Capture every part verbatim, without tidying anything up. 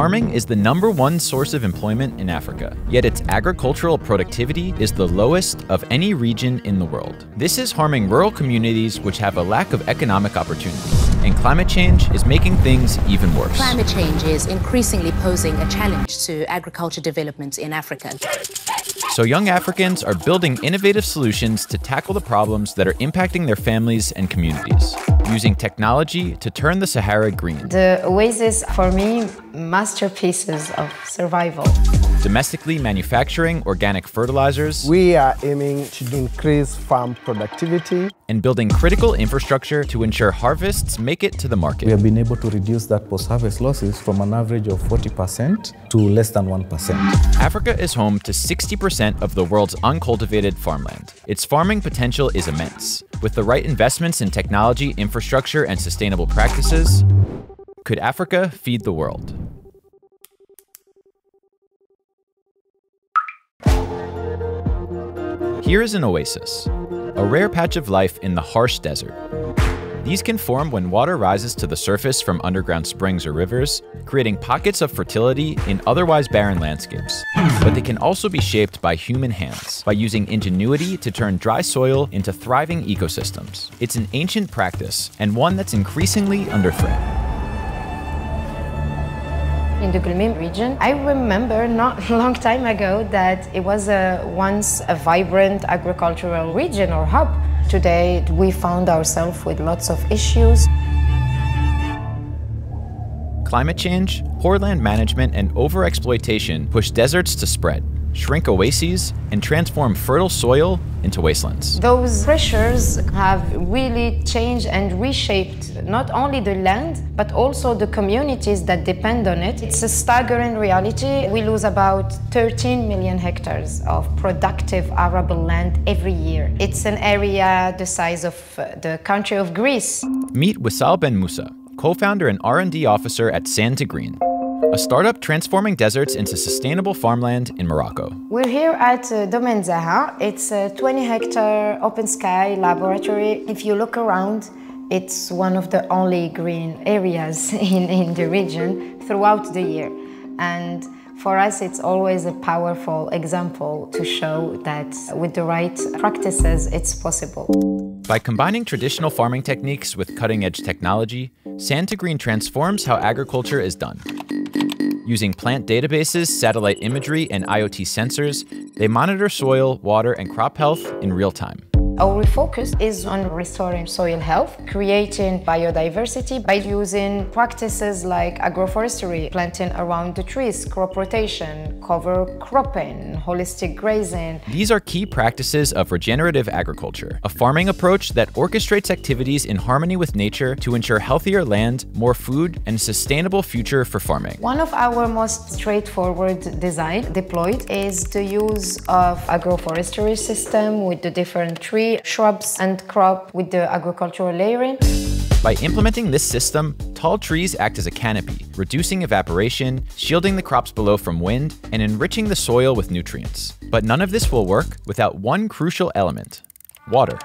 Farming is the number one source of employment in Africa, yet its agricultural productivity is the lowest of any region in the world. This is harming rural communities which have a lack of economic opportunities, and climate change is making things even worse. Climate change is increasingly posing a challenge to agriculture development in Africa. So young Africans are building innovative solutions to tackle the problems that are impacting their families and communities, using technology to turn the Sahara green. The oasis, for me, masterpieces of survival. Domestically manufacturing organic fertilizers. We are aiming to increase farm productivity. And building critical infrastructure to ensure harvests make it to the market. We have been able to reduce that post-harvest losses from an average of forty percent to less than one percent. Africa is home to sixty percent of the world's uncultivated farmland. Its farming potential is immense. With the right investments in technology, infrastructure, and sustainable practices, could Africa feed the world? Here is an oasis, a rare patch of life in the harsh desert. These can form when water rises to the surface from underground springs or rivers, creating pockets of fertility in otherwise barren landscapes. But they can also be shaped by human hands, by using ingenuity to turn dry soil into thriving ecosystems. It's an ancient practice, and one that's increasingly under threat. In the Domaine region, I remember not a long time ago that it was a, once a vibrant agricultural region or hub. Today, we found ourselves with lots of issues. Climate change, poor land management, and overexploitation push deserts to spread, shrink oases, and transform fertile soil into wastelands. Those pressures have really changed and reshaped not only the land, but also the communities that depend on it. It's a staggering reality. We lose about thirteen million hectares of productive arable land every year. It's an area the size of the country of Greece. Meet Wissal Ben Moussa, co-founder and R and D officer at Sand To Green, a startup transforming deserts into sustainable farmland in Morocco. We're here at uh, Domaine Zaha. It's a twenty hectare open sky laboratory. If you look around, it's one of the only green areas in, in the region throughout the year. And for us, it's always a powerful example to show that with the right practices, it's possible. By combining traditional farming techniques with cutting-edge technology, Sand To Green transforms how agriculture is done. Using plant databases, satellite imagery, and IoT sensors, they monitor soil, water, and crop health in real time. Our focus is on restoring soil health, creating biodiversity by using practices like agroforestry, planting around the trees, crop rotation, cover cropping, holistic grazing. These are key practices of regenerative agriculture, a farming approach that orchestrates activities in harmony with nature to ensure healthier land, more food, and a sustainable future for farming. One of our most straightforward design deployed is the use of agroforestry system with the different trees, shrubs, and crop with the agricultural layering. By implementing this system, tall trees act as a canopy, reducing evaporation, shielding the crops below from wind, and enriching the soil with nutrients. But none of this will work without one crucial element: water.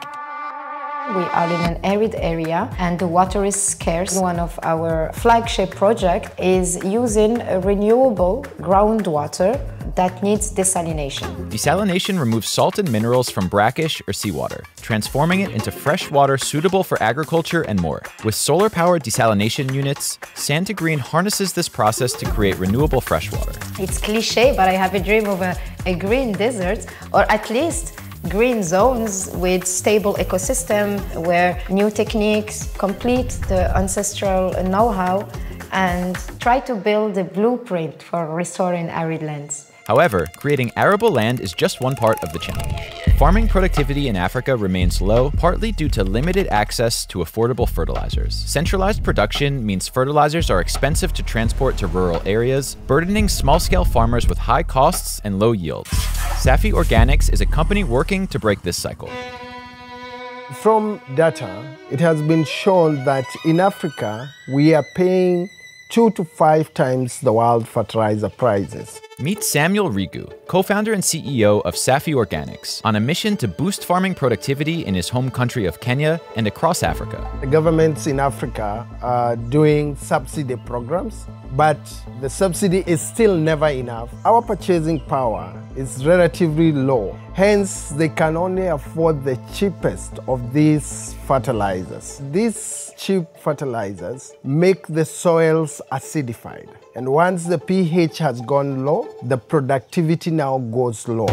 We are in an arid area and the water is scarce. One of our flagship projects is using a renewable groundwater that needs desalination. Desalination removes salt and minerals from brackish or seawater, transforming it into fresh water suitable for agriculture and more. With solar-powered desalination units, Sand To Green harnesses this process to create renewable freshwater. It's cliché, but I have a dream of a, a green desert, or at least green zones with stable ecosystem where new techniques complete the ancestral know-how and try to build a blueprint for restoring arid lands. However, creating arable land is just one part of the challenge. Farming productivity in Africa remains low, partly due to limited access to affordable fertilizers. Centralized production means fertilizers are expensive to transport to rural areas, burdening small-scale farmers with high costs and low yields. Safi Organics is a company working to break this cycle. From data, it has been shown that in Africa, we are paying two to five times the world fertilizer prices. Meet Samuel Rigu, co-founder and C E O of Safi Organics, on a mission to boost farming productivity in his home country of Kenya and across Africa. The governments in Africa are doing subsidy programs, but the subsidy is still never enough. Our purchasing power is relatively low, hence they can only afford the cheapest of these fertilizers. These cheap fertilizers make the soils acidified, and once the pH has gone low, the productivity now goes low.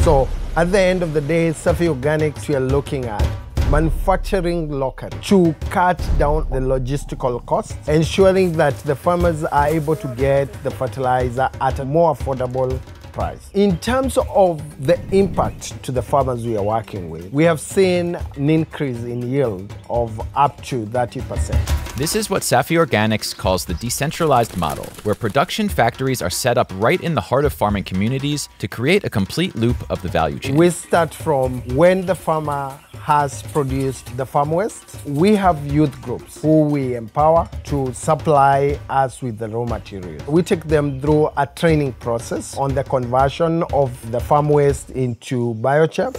So at the end of the day, Safi Organics, we are looking at manufacturing locally to cut down the logistical costs, ensuring that the farmers are able to get the fertilizer at a more affordable price. In terms of the impact to the farmers we are working with, we have seen an increase in yield of up to thirty percent. This is what Safi Organics calls the decentralized model, where production factories are set up right in the heart of farming communities to create a complete loop of the value chain. We start from when the farmer has produced the farm waste. We have youth groups who we empower to supply us with the raw material. We take them through a training process on the conversion of the farm waste into biochar.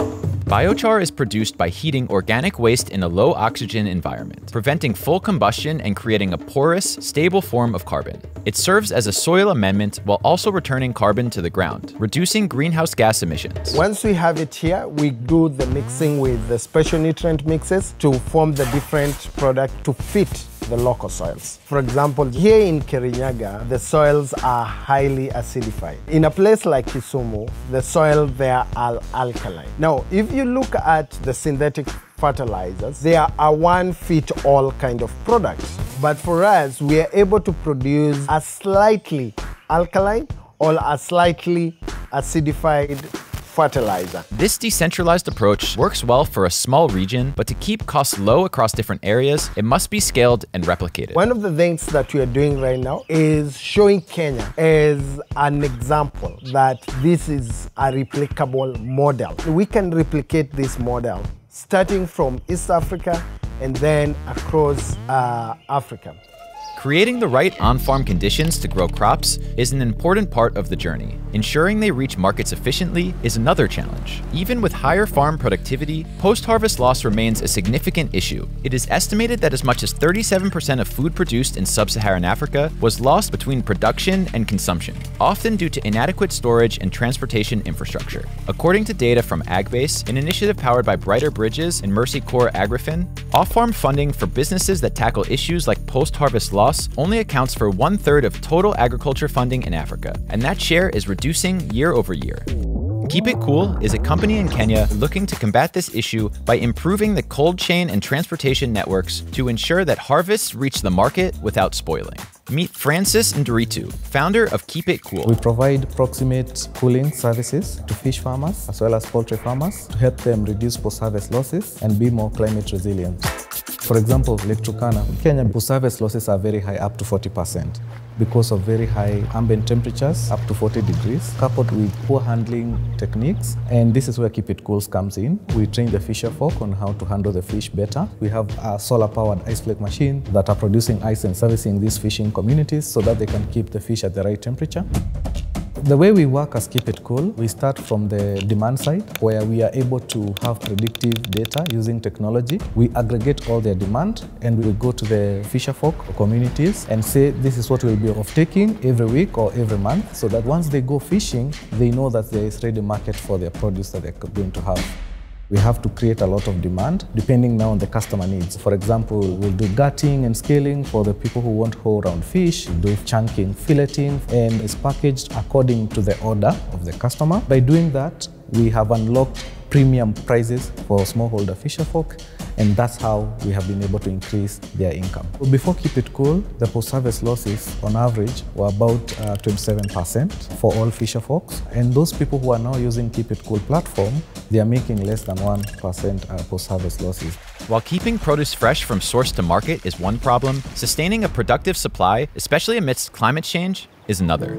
Biochar is produced by heating organic waste in a low oxygen environment, preventing full combustion and creating a porous, stable form of carbon. It serves as a soil amendment while also returning carbon to the ground, reducing greenhouse gas emissions. Once we have it here, we do the mixing with the special nutrient mixes to form the different products to fit the local soils. For example, here in Kirinyaga, the soils are highly acidified. In a place like Kisumu, the soil there are alkaline. Now, if you look at the synthetic fertilizers, they are a one-fit-all kind of product. But for us, we are able to produce a slightly alkaline or a slightly acidified fertilizer. This decentralized approach works well for a small region, but to keep costs low across different areas, it must be scaled and replicated. One of the things that we are doing right now is showing Kenya as an example that this is a replicable model. We can replicate this model starting from East Africa and then across uh, Africa. Creating the right on-farm conditions to grow crops is an important part of the journey. Ensuring they reach markets efficiently is another challenge. Even with higher farm productivity, post-harvest loss remains a significant issue. It is estimated that as much as thirty-seven percent of food produced in sub-Saharan Africa was lost between production and consumption, often due to inadequate storage and transportation infrastructure. According to data from AgBase, an initiative powered by Briter Bridges and Mercy Corps AgriFin, off-farm funding for businesses that tackle issues like post-harvest loss only accounts for one-third of total agriculture funding in Africa, and that share is reducing year over year. Keep It Cool is a company in Kenya looking to combat this issue by improving the cold chain and transportation networks to ensure that harvests reach the market without spoiling. Meet Francis Nduritu, founder of Keep It Cool. We provide proximate cooling services to fish farmers as well as poultry farmers to help them reduce post-harvest losses and be more climate resilient. For example, Lake Turkana, Kenya post-harvest losses are very high, up to forty percent, because of very high ambient temperatures, up to forty degrees, coupled with poor handling techniques. And this is where Keep It Cool comes in. We train the fisher folk on how to handle the fish better. We have a solar-powered ice flake machine that are producing ice and servicing these fishing communities so that they can keep the fish at the right temperature. The way we work as Keep It Cool, we start from the demand side, where we are able to have predictive data using technology. We aggregate all their demand and we will go to the fisher folk communities and say this is what we'll be off-taking every week or every month, so that once they go fishing, they know that there is ready market for their produce that they're going to have. We have to create a lot of demand, depending now on the customer needs. For example, we'll do gutting and scaling for the people who want whole-round fish, we'll do chunking, filleting, and it's packaged according to the order of the customer. By doing that, we have unlocked premium prices for smallholder fisher folk, and that's how we have been able to increase their income. Before Keep It Cool, the post-harvest losses on average were about uh, twenty-seven percent for all fisher folks. And those people who are now using Keep It Cool platform, they are making less than one percent uh, post-harvest losses. While keeping produce fresh from source to market is one problem, sustaining a productive supply, especially amidst climate change, is another.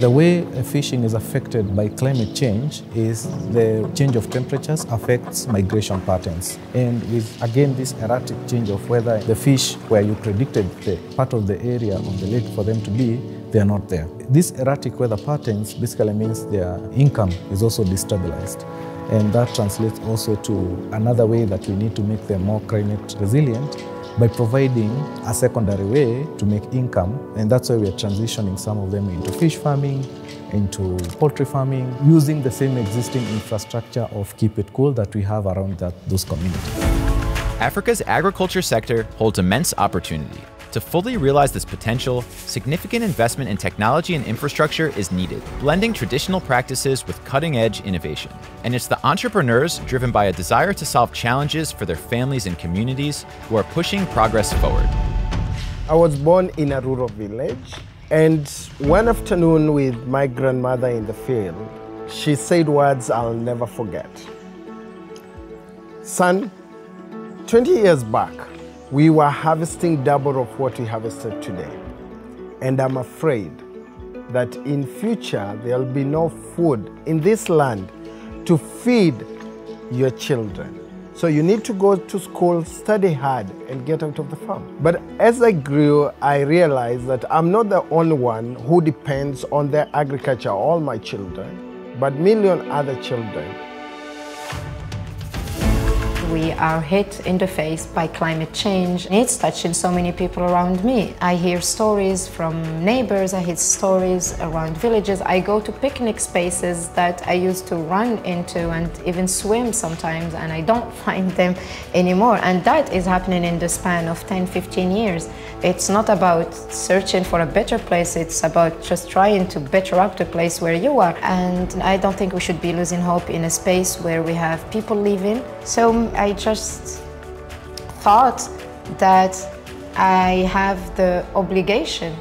The way fishing is affected by climate change is the change of temperatures affects migration patterns. And with, again, this erratic change of weather, the fish where you predicted the part of the area on the lake for them to be, they are not there. These erratic weather patterns basically means their income is also destabilized. And that translates also to another way that we need to make them more climate resilient by providing a secondary way to make income. And that's why we are transitioning some of them into fish farming, into poultry farming, using the same existing infrastructure of Keep It Cool that we have around that, those communities. Africa's agriculture sector holds immense opportunity. To fully realize this potential, significant investment in technology and infrastructure is needed, blending traditional practices with cutting-edge innovation. And it's the entrepreneurs, driven by a desire to solve challenges for their families and communities, who are pushing progress forward. I was born in a rural village, and one afternoon with my grandmother in the field, she said words I'll never forget. Son, twenty years back, we were harvesting double of what we harvested today. And I'm afraid that in future, there'll be no food in this land to feed your children. So you need to go to school, study hard, and get out of the farm. But as I grew, I realized that I'm not the only one who depends on their agriculture, all my children, but million other children. We are hit in the face by climate change. It's touching so many people around me. I hear stories from neighbors, I hear stories around villages. I go to picnic spaces that I used to run into and even swim sometimes, and I don't find them anymore. And that is happening in the span of ten, fifteen years. It's not about searching for a better place, it's about just trying to better up the place where you are. And I don't think we should be losing hope in a space where we have people living. So I just thought that I have the obligation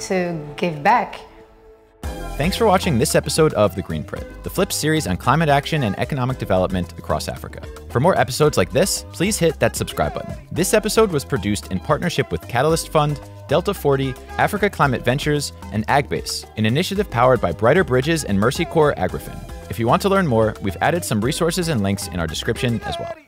to give back. Thanks for watching this episode of The Greenprint, the Flip series on climate action and economic development across Africa. For more episodes like this, please hit that subscribe button. This episode was produced in partnership with Catalyst Fund, Delta forty, Africa Climate Ventures, and AgBase, an initiative powered by Briter Bridges and Mercy Corps AgriFin. If you want to learn more, we've added some resources and links in our description as well.